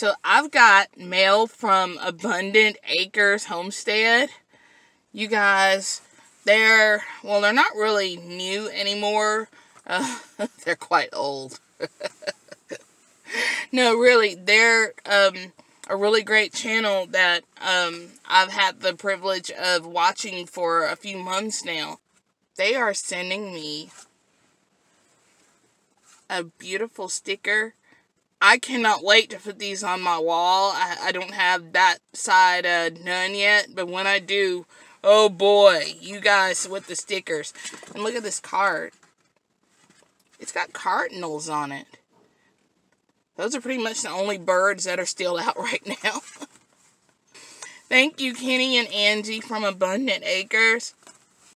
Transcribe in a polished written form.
So I've got mail from Abundant Acres Homestead. You guys, they're not really new anymore. They're quite old. No, really, they're a really great channel that I've had the privilege of watching for a few months now. They are sending me a beautiful sticker. I cannot wait to put these on my wall. I don't have that side done yet, but when I do, oh boy, you guys with the stickers. And look at this card. It's got cardinals on it. Those are pretty much the only birds that are still out right now. Thank you, Kenny and Angie from Abundant Acres.